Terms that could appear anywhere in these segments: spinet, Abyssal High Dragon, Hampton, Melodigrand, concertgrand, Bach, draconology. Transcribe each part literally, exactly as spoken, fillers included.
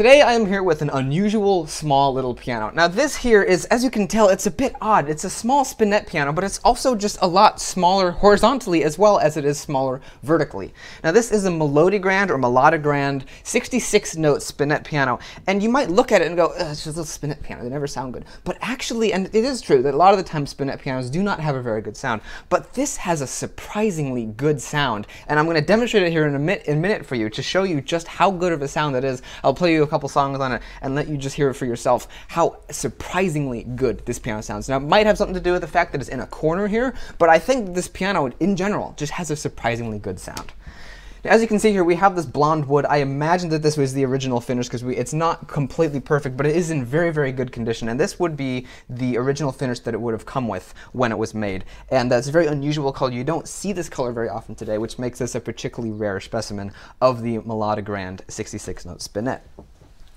Today I am here with an unusual small little piano. Now this here is, as you can tell, it's a bit odd. It's a small spinet piano, but it's also just a lot smaller horizontally as well as it is smaller vertically. Now this is a Melodigrand or Melodigrand sixty-six note spinet piano, and you might look at it and go, it's just a little spinet piano, they never sound good. But actually, and it is true that a lot of the time spinet pianos do not have a very good sound, but this has a surprisingly good sound, and I'm going to demonstrate it here in a, mi in a minute for you to show you just how good of a sound that is. I'll play you a couple songs on it and let you just hear it for yourself how surprisingly good this piano sounds. Now it might have something to do with the fact that it's in a corner here, but I think this piano in general just has a surprisingly good sound. Now, as you can see here, we have this blonde wood. I imagine that this was the original finish because it's not completely perfect, but it is in very, very good condition. And this would be the original finish that it would have come with when it was made. And that's a very unusual color. You don't see this color very often today, which makes this a particularly rare specimen of the Melodigrand sixty-six note spinet.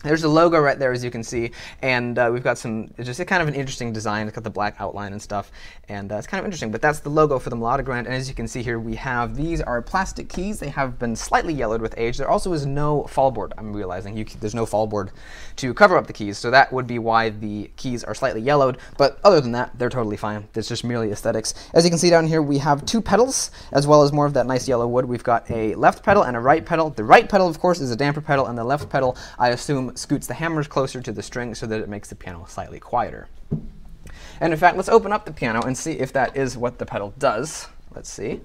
There's the logo right there, as you can see, and uh, we've got some, it's just a kind of an interesting design. It's got the black outline and stuff, and uh, it's kind of interesting, but that's the logo for the Melodigrand, and as you can see here, we have, these are plastic keys. They have been slightly yellowed with age. There also is no fallboard, I'm realizing. You, there's no fallboard to cover up the keys, so that would be why the keys are slightly yellowed, but other than that, they're totally fine. It's just merely aesthetics. As you can see down here, we have two pedals, as well as more of that nice yellow wood. We've got a left pedal and a right pedal. The right pedal, of course, is a damper pedal, and the left pedal, I assume, scoots the hammers closer to the string so that it makes the piano slightly quieter. And in fact, let's open up the piano and see if that is what the pedal does. Let's see.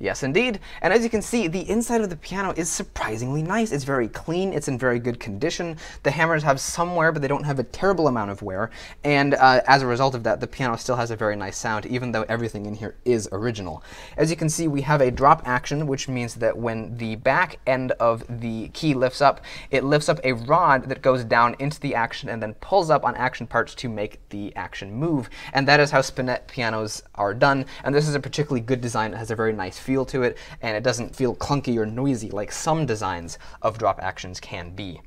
Yes, indeed. And as you can see, the inside of the piano is surprisingly nice. It's very clean. It's in very good condition. The hammers have some wear, but they don't have a terrible amount of wear. And uh, as a result of that, the piano still has a very nice sound, even though everything in here is original. As you can see, we have a drop action, which means that when the back end of the key lifts up, it lifts up a rod that goes down into the action and then pulls up on action parts to make the action move. And that is how spinet pianos are done. And this is a particularly good design. It has a very nice feel to it, and it doesn't feel clunky or noisy like some designs of drop actions can be.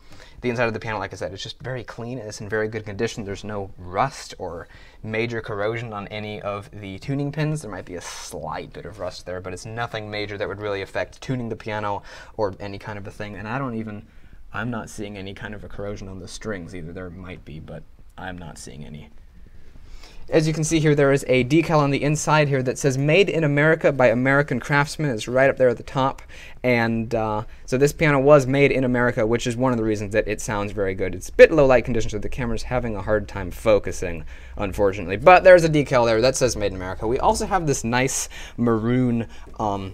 The inside of the piano, like I said, is just very clean, and it's in very good condition. There's no rust or major corrosion on any of the tuning pins. There might be a slight bit of rust there, but it's nothing major that would really affect tuning the piano or any kind of a thing. And I don't even, I'm not seeing any kind of a corrosion on the strings either. There might be, but I'm not seeing any. As you can see here, there is a decal on the inside here that says Made in America by American Craftsman. It's right up there at the top. And uh, so this piano was made in America, which is one of the reasons that it sounds very good. It's a bit low light conditions, so the camera's having a hard time focusing, unfortunately. But there's a decal there that says Made in America. We also have this nice maroon um,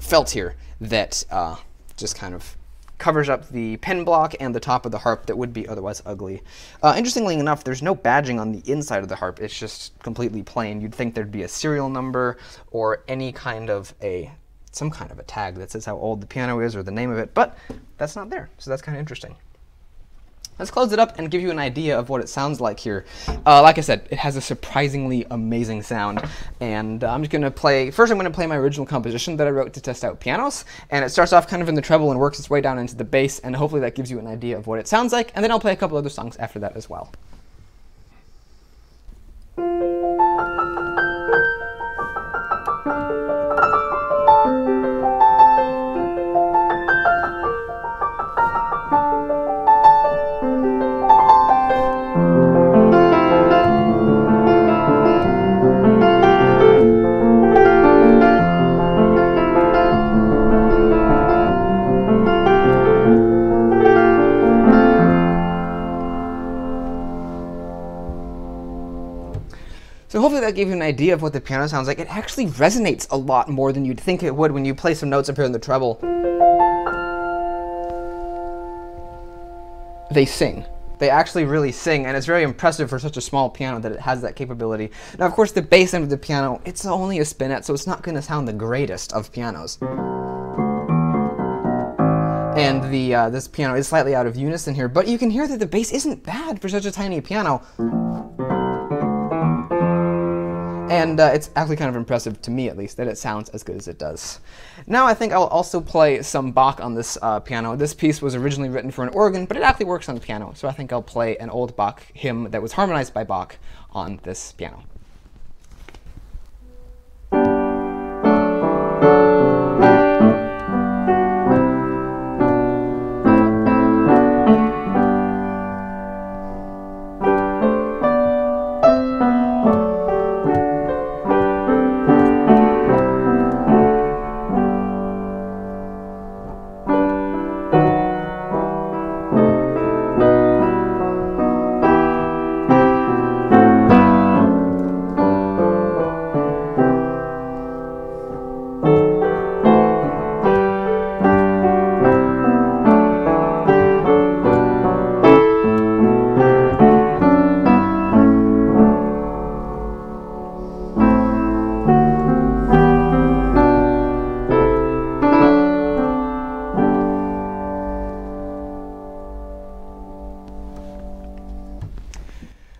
felt here that uh, just kind of covers up the pen block and the top of the harp that would be otherwise ugly. Uh, interestingly enough, there's no badging on the inside of the harp. It's just completely plain. You'd think there'd be a serial number or any kind of a, some kind of a tag that says how old the piano is or the name of it, but that's not there, so that's kind of interesting. Let's close it up and give you an idea of what it sounds like here. Uh, like I said, it has a surprisingly amazing sound, and uh, I'm just going to play, first I'm going to play my original composition that I wrote to test out pianos, and it starts off kind of in the treble and works its way down into the bass, and hopefully that gives you an idea of what it sounds like, and then I'll play a couple other songs after that as well. So hopefully that gave you an idea of what the piano sounds like. It actually resonates a lot more than you'd think it would when you play some notes up here in the treble. They sing. They actually really sing, and it's very impressive for such a small piano that it has that capability. Now, of course, the bass end of the piano, it's only a spinet, so it's not going to sound the greatest of pianos. And the uh, this piano is slightly out of unison here, but you can hear that the bass isn't bad for such a tiny piano. And uh, it's actually kind of impressive, to me at least, that it sounds as good as it does. Now I think I'll also play some Bach on this uh, piano. This piece was originally written for an organ, but it actually works on the piano, so I think I'll play an old Bach hymn that was harmonized by Bach on this piano.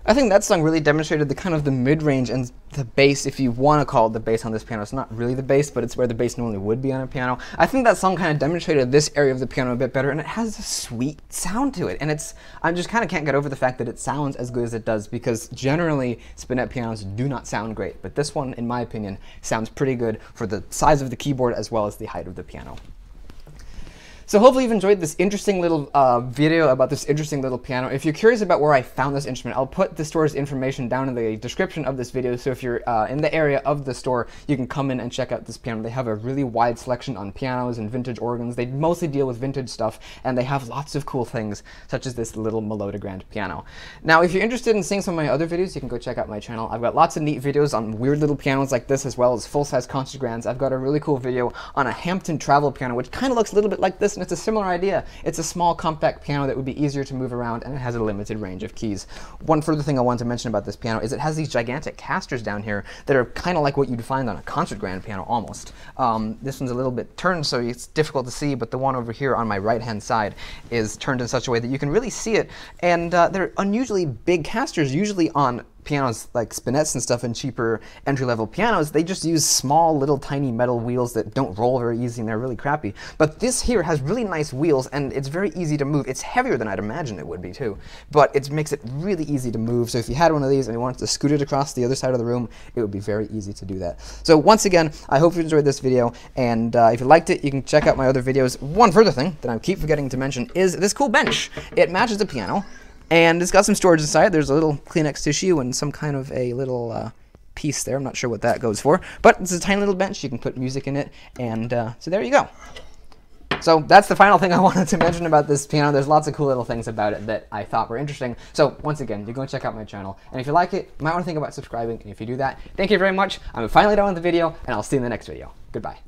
I think that song really demonstrated the kind of the mid-range and the bass, if you want to call it the bass on this piano. It's not really the bass, but it's where the bass normally would be on a piano. I think that song kind of demonstrated this area of the piano a bit better, and it has a sweet sound to it. And it's, I just kind of can't get over the fact that it sounds as good as it does, because generally spinet pianos do not sound great. But this one, in my opinion, sounds pretty good for the size of the keyboard as well as the height of the piano. So hopefully you've enjoyed this interesting little uh, video about this interesting little piano. If you're curious about where I found this instrument, I'll put the store's information down in the description of this video. So if you're uh, in the area of the store, you can come in and check out this piano. They have a really wide selection on pianos and vintage organs. They mostly deal with vintage stuff, and they have lots of cool things, such as this little Melodigrand piano. Now, if you're interested in seeing some of my other videos, you can go check out my channel. I've got lots of neat videos on weird little pianos like this, as well as full-size concertgrands. I've got a really cool video on a Hampton travel piano, which kind of looks a little bit like this. And it's a similar idea. It's a small, compact piano that would be easier to move around, and it has a limited range of keys. One further thing I wanted to mention about this piano is it has these gigantic casters down here that are kind of like what you'd find on a concertgrand piano, almost. Um, this one's a little bit turned, so it's difficult to see, but the one over here on my right-hand side is turned in such a way that you can really see it, and uh, they're unusually big casters, usually on pianos like spinets and stuff and cheaper entry-level pianos. They just use small little tiny metal wheels that don't roll very easy, and they're really crappy. But this here has really nice wheels, and it's very easy to move. It's heavier than I'd imagine it would be too, but it makes it really easy to move. So if you had one of these and you wanted to scoot it across the other side of the room, it would be very easy to do that. So once again, I hope you enjoyed this video, and uh, if you liked it, you can check out my other videos. One further thing that I keep forgetting to mention is this cool bench. It matches the piano, and it's got some storage inside. There's a little Kleenex tissue and some kind of a little uh, piece there. I'm not sure what that goes for, but it's a tiny little bench. You can put music in it, and uh, so there you go. So that's the final thing I wanted to mention about this piano. There's lots of cool little things about it that I thought were interesting. So once again, you go and check out my channel. And if you like it, you might want to think about subscribing. And if you do that, thank you very much. I'm finally done with the video, and I'll see you in the next video. Goodbye.